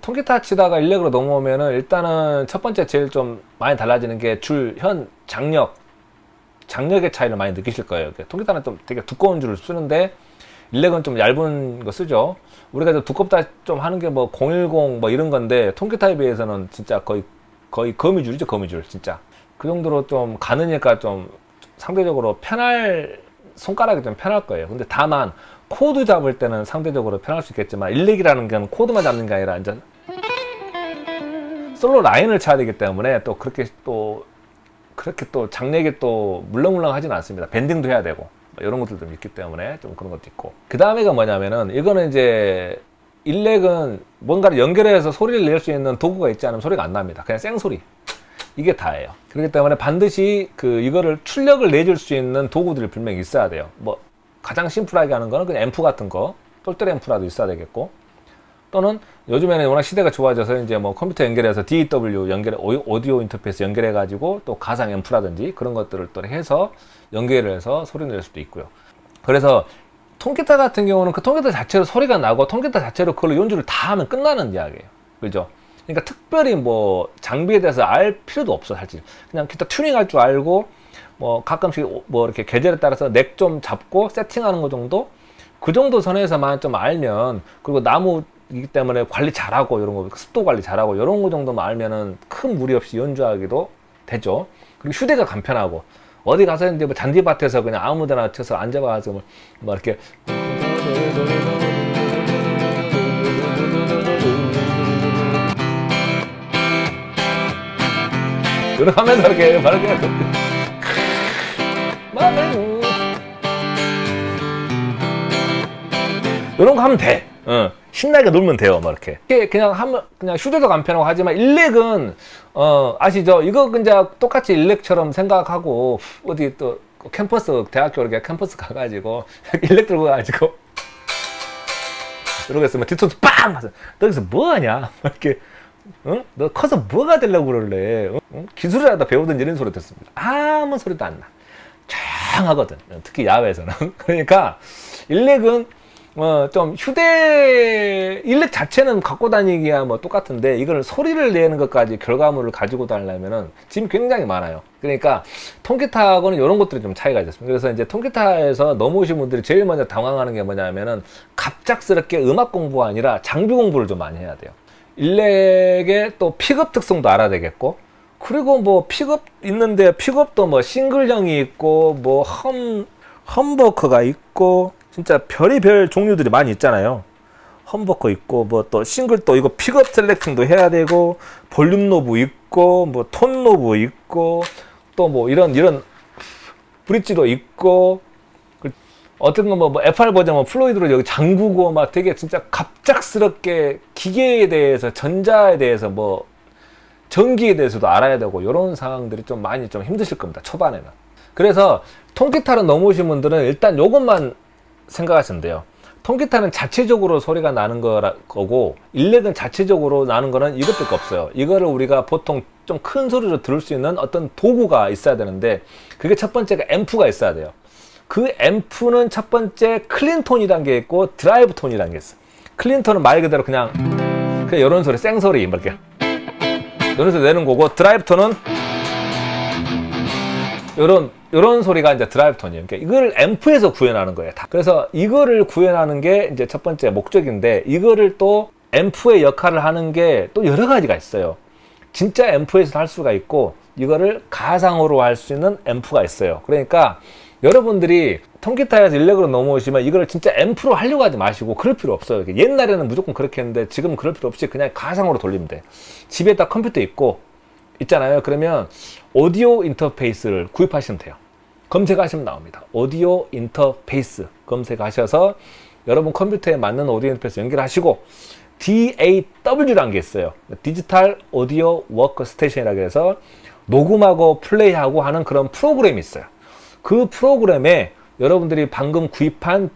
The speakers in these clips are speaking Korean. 통기타 치다가 일렉으로 넘어오면은 일단은 첫 번째 제일 좀 많이 달라지는 게 줄, 현, 장력의 차이를 많이 느끼실 거예요. 통기타는 좀 되게 두꺼운 줄을 쓰는데 일렉은 좀 얇은 거 쓰죠. 우리가 좀 두껍다 좀 하는 게 뭐 010 뭐 이런 건데 통기타에 비해서는 진짜 거의 거미줄이죠, 거미줄. 진짜 그 정도로 좀 가느니까 좀 상대적으로 손가락이 좀 편할 거예요. 근데 다만 코드 잡을 때는 상대적으로 편할 수 있겠지만 일렉이라는 건 코드만 잡는 게 아니라 이제 솔로 라인을 쳐야 되기 때문에 또 그렇게 또 장력이 또 물렁물렁 하진 않습니다. 밴딩도 해야 되고 이런 것들도 있기 때문에 좀 그런 것도 있고, 그 다음에가 뭐냐면은 이거는 이제 일렉은 뭔가를 연결해서 소리를 낼 수 있는 도구가 있지 않으면 소리가 안 납니다. 그냥 생소리, 이게 다예요. 그렇기 때문에 반드시 이거를 출력을 내줄 수 있는 도구들이 분명히 있어야 돼요. 뭐 가장 심플하게 하는 거는 그냥 앰프 같은 거, 똘똘 앰프라도 있어야 되겠고, 또는 요즘에는 워낙 시대가 좋아져서 이제 뭐 컴퓨터 연결해서 DAW 연결, 오디오 인터페이스 연결해 가지고 또 가상 앰프라든지 그런 것들을 또 해서 연결을 해서 소리 낼 수도 있고요. 그래서 통기타 같은 경우는 그 통기타 자체로 소리가 나고 통기타 자체로 그걸로 연주를 다 하면 끝나는 이야기예요. 그죠? 그러니까 특별히 뭐 장비에 대해서 알 필요도 없어, 사실. 그냥 기타 튜닝할 줄 알고 뭐 가끔씩 뭐 이렇게 계절에 따라서 넥 좀 잡고 세팅하는 거 정도, 그 정도 선에서만 좀 알면, 그리고 나무이기 때문에 관리 잘하고 이런 거, 습도 관리 잘하고 이런 거 정도만 알면은 큰 무리 없이 연주하기도 되죠. 그리고 휴대가 간편하고 어디 가서 이제 뭐 잔디밭에서 그냥 아무데나 쳐서 앉아가지고 뭐 이렇게 이렇게 하면서 이렇게 바로 그냥 이런 거 하면 돼. 어. 신나게 놀면 돼요, 막 이렇게. 그냥 하면, 그냥 휴대도 간편하고 하지만 일렉은 아시죠? 이거 그냥 똑같이 일렉처럼 생각하고 어디 또 캠퍼스, 대학교 이렇게 캠퍼스 가가지고 일렉 들고 가가지고 이러고 있으면 뒤통수 빵! 너 여기서 뭐 하냐? 이렇게. 응? 너 커서 뭐가 되려고 그럴래? 응? 기술을 하다 배우든 이런 소리 듣습니다. 아무 소리도 안 나. 조용하거든. 특히 야외에서는. 그러니까 일렉은 좀 일렉 자체는 갖고 다니기야 뭐 똑같은데, 이거는 소리를 내는 것까지 결과물을 가지고 다니려면은 짐이 굉장히 많아요. 그러니까 통기타하고는 이런 것들이 좀 차이가 있었습니다. 그래서 이제 통기타에서 넘어오신 분들이 제일 먼저 당황하는 게 뭐냐면은 갑작스럽게 음악 공부가 아니라 장비 공부를 좀 많이 해야 돼요. 일렉의 또 픽업 특성도 알아야 되겠고, 그리고 뭐 픽업 있는데 픽업도 뭐 싱글형이 있고 뭐 험버커가 있고 진짜 별의별 종류들이 많이 있잖아요. 험버커 있고 뭐 또 싱글도 이거 픽업 셀렉팅도 해야 되고, 볼륨 노브 있고 뭐 톤 노브 있고 또 뭐 이런 브릿지도 있고, 어떤 건 뭐 FR 버전 뭐 플로이드로 여기 잠그고 막 되게 진짜 갑작스럽게 기계에 대해서, 전자에 대해서 뭐 전기에 대해서도 알아야 되고, 이런 상황들이 좀 많이 좀 힘드실 겁니다, 초반에는. 그래서 통기타로 넘어오신 분들은 일단 요것만 생각하시면 돼요. 통기타는 자체적으로 소리가 나는 거고, 일렉은 자체적으로 나는 거는 이것밖에 없어요. 이거를 우리가 보통 좀 큰 소리로 들을 수 있는 어떤 도구가 있어야 되는데, 그게 첫 번째가 앰프가 있어야 돼요. 그 앰프는 첫 번째 클린톤이라는 게 있고 드라이브톤이라는 게 있어. 클린톤은 말 그대로 그냥 이런 소리, 생소리 이렇게 이런 소리 내는 거고, 드라이브톤은 이런 소리가 이제 드라이브톤이에요. 그러니까 이걸 앰프에서 구현하는 거예요, 다. 그래서 이거를 구현하는 게 이제 첫 번째 목적인데, 이거를 또 앰프의 역할을 하는 게 또 여러 가지가 있어요. 진짜 앰프에서 할 수가 있고, 이거를 가상으로 할 수 있는 앰프가 있어요. 그러니까 여러분들이 통기타에서 일렉으로 넘어오시면 이걸 진짜 앰프로 하려고 하지 마시고, 그럴 필요 없어요. 옛날에는 무조건 그렇게 했는데 지금은 그럴 필요 없이 그냥 가상으로 돌리면 돼. 집에다 컴퓨터 있잖아요. 그러면 오디오 인터페이스를 구입하시면 돼요. 검색하시면 나옵니다. 오디오 인터페이스 검색하셔서 여러분 컴퓨터에 맞는 오디오 인터페이스 연결하시고, DAW라는 게 있어요. 디지털 오디오 워크 스테이션이라고 해서 녹음하고 플레이하고 하는 그런 프로그램이 있어요. 그 프로그램에 여러분들이 방금 구입한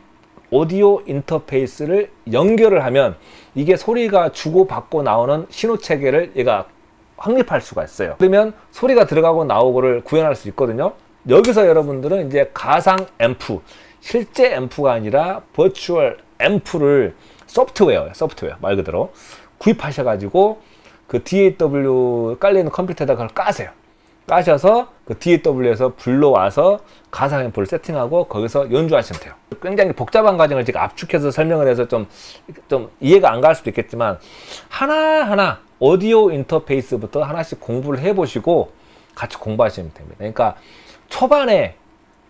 오디오 인터페이스를 연결을 하면 이게 소리가 주고받고 나오는 신호체계를 얘가 확립할 수가 있어요. 그러면 소리가 들어가고 나오고를 구현할 수 있거든요. 여기서 여러분들은 이제 가상 앰프, 실제 앰프가 아니라 버추얼 앰프를 소프트웨어 말 그대로 구입하셔가지고 그 DAW 깔려있는 컴퓨터에다가 그걸 까세요. 까셔서 그 DAW에서 불러와서 가사 앰프를 세팅하고 거기서 연주하시면 돼요. 굉장히 복잡한 과정을 지금 압축해서 설명을 해서 좀 이해가 안 갈 수도 있겠지만 하나하나 오디오 인터페이스부터 하나씩 공부를 해보시고 같이 공부하시면 됩니다. 그러니까 초반에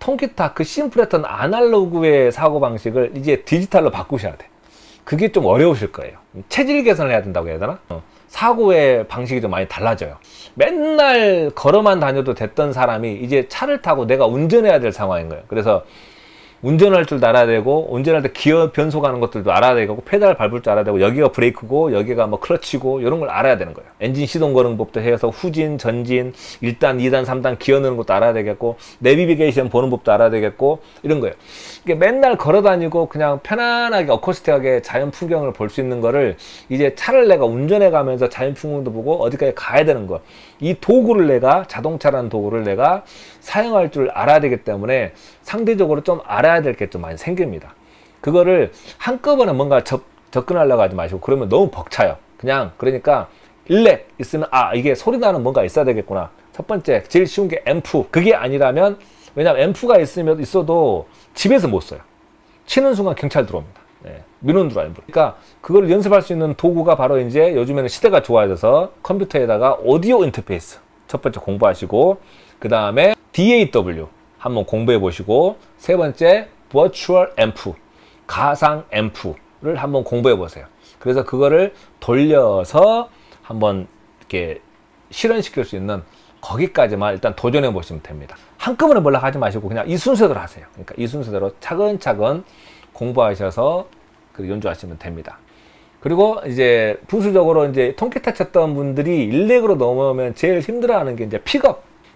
통기타 그 심플했던 아날로그의 사고방식을 이제 디지털로 바꾸셔야 돼. 그게 좀 어려우실 거예요. 체질 개선을 해야 된다고 해야 되나? 사고의 방식이 좀 많이 달라져요. 맨날 걸어만 다녀도 됐던 사람이 이제 차를 타고 내가 운전해야 될 상황인 거예요. 그래서 운전할 줄 알아야 되고, 운전할 때 기어 변속 가는 것들도 알아야 되고, 페달 밟을 줄 알아야 되고, 여기가 브레이크고 여기가 뭐 클러치고 이런 걸 알아야 되는 거예요. 엔진 시동 거는 법도 해서 후진, 전진, 1단, 2단, 3단 기어 넣는 것도 알아야 되겠고, 내비게이션 보는 법도 알아야 되겠고 이런 거예요. 이게 맨날 걸어 다니고 그냥 편안하게 어쿠스틱하게 자연 풍경을 볼 수 있는 거를 이제 차를 내가 운전해 가면서 자연 풍경도 보고 어디까지 가야 되는 거, 이 도구를 내가, 자동차라는 도구를 내가 사용할 줄 알아야 되기 때문에 상대적으로 좀 알아야 될 게 좀 많이 생깁니다. 그거를 한꺼번에 뭔가 접근하려고 하지 마시고, 그러면 너무 벅차요. 그냥 그러니까 일렉 있으면 아, 이게 소리 나는 뭔가 있어야 되겠구나. 첫 번째 제일 쉬운 게 앰프. 그게 아니라면, 왜냐면 앰프가 있으면 있어도 집에서 못 써요. 치는 순간 경찰 들어옵니다. 네, 민원 들어와요. 그러니까 그걸 연습할 수 있는 도구가 바로 이제 요즘에는 시대가 좋아져서 컴퓨터에다가 오디오 인터페이스 첫 번째 공부하시고, 그 다음에 DAW 한번 공부해 보시고, 세 번째 버추얼 앰프, 가상 앰프를 한번 공부해 보세요. 그래서 그거를 돌려서 한번 이렇게 실현시킬 수 있는 거기까지만 일단 도전해 보시면 됩니다. 한꺼번에 몰라 하지 마시고 그냥 이 순서대로 하세요. 그러니까 이 순서대로 차근차근 공부하셔서 연주하시면 됩니다. 그리고 이제 부수적으로 이제 통기타 쳤던 분들이 일렉으로 넘어오면 제일 힘들어하는 게 이제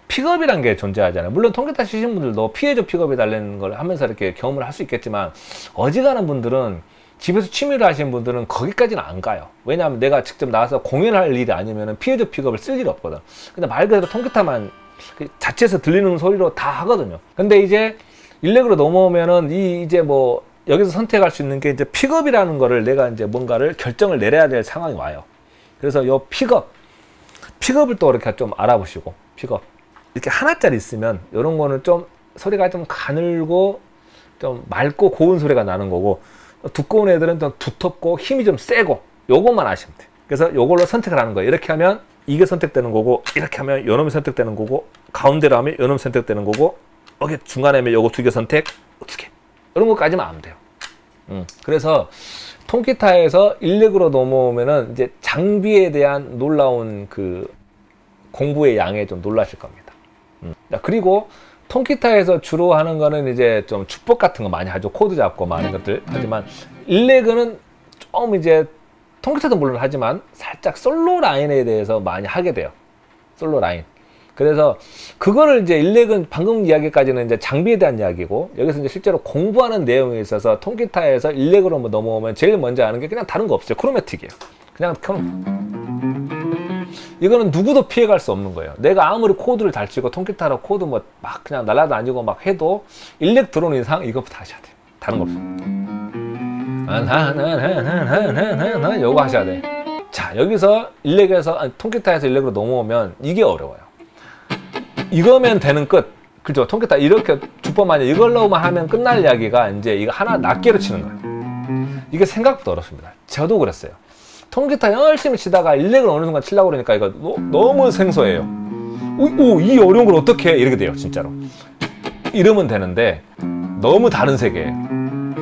픽업이란 게 존재하잖아요. 물론 통기타 치신 분들도 피해줘 픽업이 달라는 걸 하면서 이렇게 경험을 할 수 있겠지만, 어지간한 분들은, 집에서 취미를 하시는 분들은 거기까지는 안 가요. 왜냐하면 내가 직접 나와서 공연할 일이 아니면 피해줘 픽업을 쓸 일이 없거든. 근데 말 그대로 통기타만 자체에서 들리는 소리로 다 하거든요. 근데 이제 일렉으로 넘어오면은 이제 뭐 여기서 선택할 수 있는 게 이제 픽업이라는 거를 내가 이제 뭔가를 결정을 내려야 될 상황이 와요. 그래서 요 픽업을 또 이렇게 좀 알아보시고, 픽업 이렇게 하나짜리 있으면 이런 거는 좀 소리가 좀 가늘고 좀 맑고 고운 소리가 나는 거고, 두꺼운 애들은 좀 두텁고 힘이 좀 세고, 요것만 아시면 돼요. 그래서 요걸로 선택을 하는 거예요. 이렇게 하면 이게 선택되는 거고, 이렇게 하면 요놈이 선택되는 거고, 가운데로 하면 요놈이 선택되는 거고, 여기 중간에 하면 요거 두 개 선택, 두 개. 이런 것까지만 하면 돼요. 그래서 통기타에서 일렉으로 넘어오면은 이제 장비에 대한 놀라운 그 공부의 양에 좀 놀라실 겁니다. 그리고 통기타에서 주로 하는 거는 이제 좀 주법 같은 거 많이 하죠. 코드 잡고 많은 것들. 하지만 일렉은 좀 이제 통기타도 물론 하지만 살짝 솔로 라인에 대해서 많이 하게 돼요. 솔로 라인. 그래서 그거를 이제 일렉은 방금 이야기까지는 이제 장비에 대한 이야기고, 여기서 이제 실제로 공부하는 내용에 있어서 통기타에서 일렉으로 뭐 넘어오면 제일 먼저 하는 게 그냥 다른 거 없어요. 크로매틱이에요. 이거는 누구도 피해갈 수 없는 거예요. 내가 아무리 코드를 잘 치고 통기타로 코드 뭐 막 그냥 날라다니고 막 해도 일렉 들어오는 이상 이것부터 하셔야 돼요. 다른 거 없어요. 이거 하셔야 돼. 자, 여기서 통기타에서 일렉으로 넘어오면 이게 어려워요. 이거면 되는 끝. 그죠? 통기타 이렇게 주법만 이걸로만 하면 끝날 이야기가 이제 이거 하나 낱개로 치는 거예요. 이게 생각보다 어렵습니다. 저도 그랬어요. 통기타 열심히 치다가 일렉을 어느 순간 치려고 그러니까 이거 너무 생소해요. 오, 이 어려운 걸 어떻게 해? 이렇게 돼요. 진짜로 이러면 되는데 너무 다른 세계예요.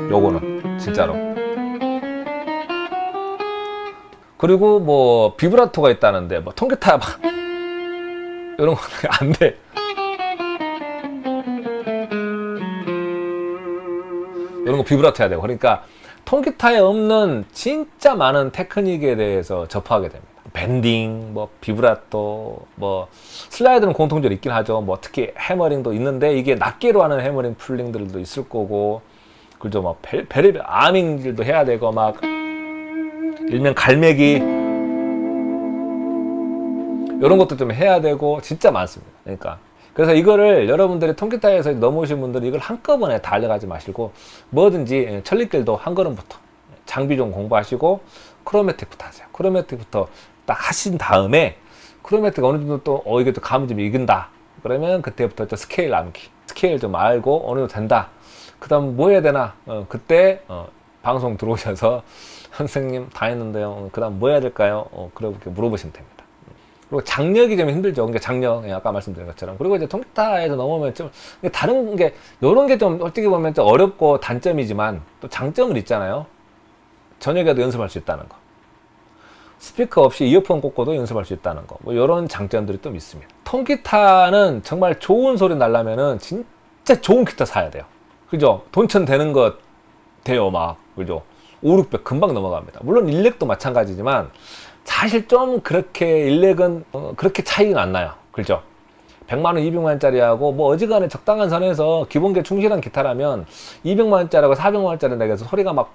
요거는 진짜로. 그리고 뭐 비브라토가 있다는데 뭐 통기타 막 이런 건 안 돼. 이런 거 비브라토 해야 돼요. 그러니까 통기타에 없는 진짜 많은 테크닉에 대해서 접하게 됩니다. 밴딩, 뭐 비브라토, 뭐 슬라이드는 공통적으로 있긴 하죠. 뭐 특히 해머링도 있는데 이게 낱개로 하는 해머링 풀링들도 있을 거고, 그죠? 막 베리벨 아밍들도 해야 되고, 막 일명 갈매기 이런 것도 좀 해야 되고 진짜 많습니다. 그러니까. 그래서 이거를 여러분들이 통기타에서 넘어오신 분들이 이걸 한꺼번에 다 알려가지 마시고, 뭐든지 천리길도 한 걸음부터 장비 좀 공부하시고, 크로매틱부터 하세요. 크로매틱부터 딱 하신 다음에 크로매틱 어느 정도 또 이게 또 감이 좀 익은다 그러면 그때부터 또 스케일 암기, 스케일 좀 알고 어느 정도 된다 그 다음 뭐 해야 되나 그때 방송 들어오셔서 선생님 다 했는데요 그 다음 뭐 해야 될까요 그렇게 물어보시면 됩니다. 그리고 장력이 좀 힘들죠. 그러니까 장력, 아까 말씀드린 것처럼. 그리고 이제 통기타에서 넘어오면 좀, 다른 게, 요런 게 좀 어떻게 보면 좀 어렵고 단점이지만 또 장점은 있잖아요. 저녁에도 연습할 수 있다는 거. 스피커 없이 이어폰 꽂고도 연습할 수 있다는 거. 뭐 요런 장점들이 좀 있습니다. 통기타는 정말 좋은 소리 나려면은 진짜 좋은 기타 사야 돼요. 그죠? 돈천 되는 것 돼요. 막. 그죠? 500, 600 금방 넘어갑니다. 물론 일렉도 마찬가지지만 사실 좀 그렇게 일렉은 그렇게 차이는 안 나요. 그렇죠? 100만원 200만원짜리하고 뭐 어지간히 적당한 선에서 기본기에 충실한 기타라면 200만원짜리하고 400만원짜리 내게서 소리가 막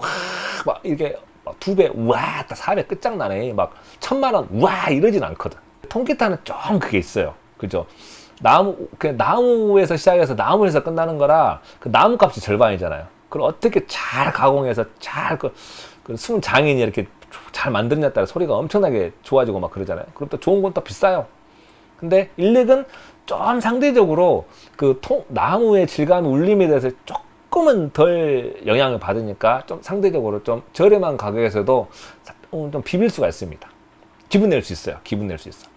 이렇게 막 2배 우와 4배 끝장나네 막 1000만원 우와 이러진 않거든. 통기타는 좀 그게 있어요. 그죠? 나무에서 시작해서 나무에서 끝나는 거라 그 나무값이 절반이잖아요. 그걸 어떻게 잘 가공해서 잘 그 장인이 이렇게 잘 만드느냐에 따라 소리가 엄청나게 좋아지고 막 그러잖아요. 그럼 또 좋은 건 또 비싸요. 근데 일렉은 좀 상대적으로 그 나무의 질감 울림에 대해서 조금은 덜 영향을 받으니까 좀 상대적으로 좀 저렴한 가격에서도 좀 비빌 수가 있습니다. 기분 낼 수 있어요. 기분 낼 수 있어.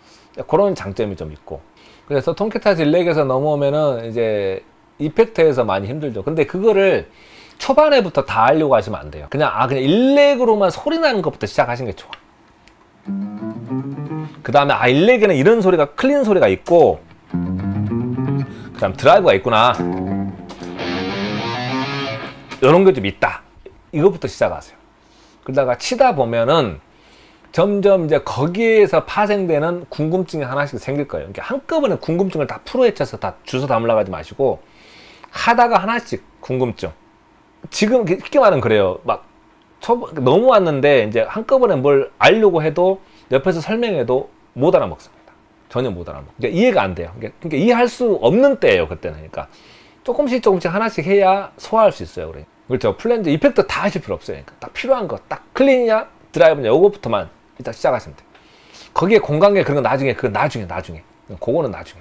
그런 장점이 좀 있고. 그래서 통기타에서 일렉에서 넘어오면은 이제 이펙터에서 많이 힘들죠. 근데 그거를 초반에부터 다 하려고 하시면 안 돼요. 그냥 그냥 일렉으로만 소리 나는 것부터 시작하시는 게 좋아. 그 다음에 일렉에는 이런 소리가 클린 소리가 있고 그 다음 드라이브가 있구나 이런 게 좀 있다 이것부터 시작하세요. 그러다가 치다 보면은 점점 이제 거기에서 파생되는 궁금증이 하나씩 생길 거예요. 그러니까 한꺼번에 궁금증을 다 풀어헤쳐서 다 주워 담으려고 하지 마시고 하다가 하나씩 궁금증 지금 쉽게 말하면 그래요. 막 너무 왔는데 이제 한꺼번에 뭘 알려고 해도 옆에서 설명해도 못 알아먹습니다. 전혀 못 알아먹고 그러니까 이해가 안 돼요. 그러니까 이해할 수 없는 때예요. 그때는 그러니까 조금씩 하나씩 해야 소화할 수 있어요. 그러니까. 그렇죠. 플랜즈 이펙터 다 하실 필요 없어요. 그러니까 딱 필요한 거 딱 클린이냐 드라이브냐 요거부터만 일단 시작하시면 돼요. 거기에 공간계 그런 거 나중에 나중에 그거는 나중에.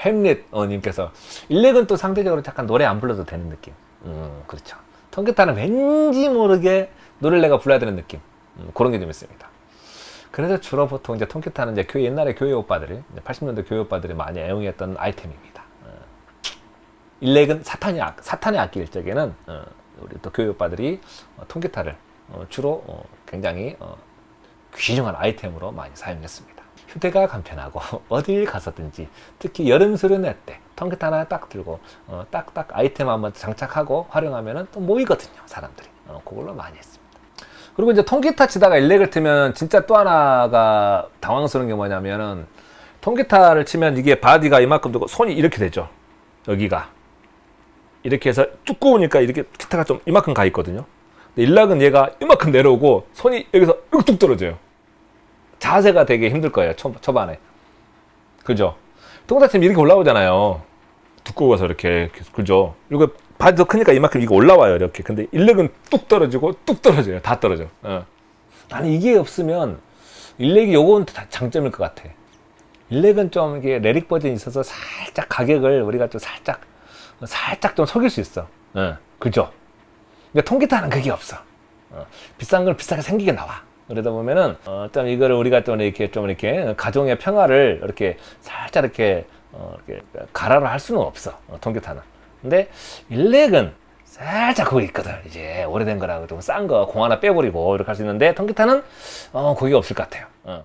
햄릿 님께서 일렉은 또 상대적으로 약간 노래 안 불러도 되는 느낌. 그렇죠. 통기타는 왠지 모르게 노래를 내가 불러야 되는 느낌. 그런 게 좀 있습니다. 그래서 주로 보통 이제 통기타는 이제 옛날에 교회 오빠들이, 80년대 교회 오빠들이 많이 애용했던 아이템입니다. 일렉은 사탄의 악기일 적에는, 우리 또 교회 오빠들이 통기타를 주로 굉장히 귀중한 아이템으로 많이 사용했습니다. 휴대가 간편하고 어딜 가서든지 특히 여름 수련회 때 통기타 하나 딱 들고 딱딱 아이템 한번 장착하고 활용하면 또 모이거든요. 사람들이 그걸로 많이 했습니다. 그리고 이제 통기타 치다가 일렉을 틀면 진짜 또 하나가 당황스러운 게 뭐냐면은 통기타를 치면 이게 바디가 이만큼 되고 손이 이렇게 되죠. 여기가 이렇게 해서 두꺼우니까 이렇게 기타가 좀 이만큼 가 있거든요. 근데 일렉은 얘가 이만큼 내려오고 손이 여기서 이렇게 뚝 떨어져요. 자세가 되게 힘들 거예요. 초반에. 그죠? 통기타처럼 이렇게 올라오잖아요. 두꺼워서 이렇게. 그죠? 이거 바디도 크니까 이만큼 이거 올라와요. 이렇게. 근데 일렉은 뚝 떨어지고 뚝 떨어져요. 다 떨어져. 아니 이게 없으면 일렉이 요건 다 장점일 것 같아. 일렉은 좀 이게 레릭 버전이 있어서 살짝 가격을 우리가 좀 살짝 좀 속일 수 있어. 그죠? 근데 통기타는 그게 없어. 비싼 걸 비싸게 생기게 나와. 그러다 보면은 좀 이거를 우리가 좀 이렇게 가정의 평화를 이렇게 살짝 이렇게 이렇게 가라로 할 수는 없어. 통기타는. 근데 일렉은 살짝 그거 있거든. 이제 오래된 거라고 좀 싼 거 공 하나 빼버리고 이렇게 할 수 있는데 통기타는 그게 없을 것 같아요.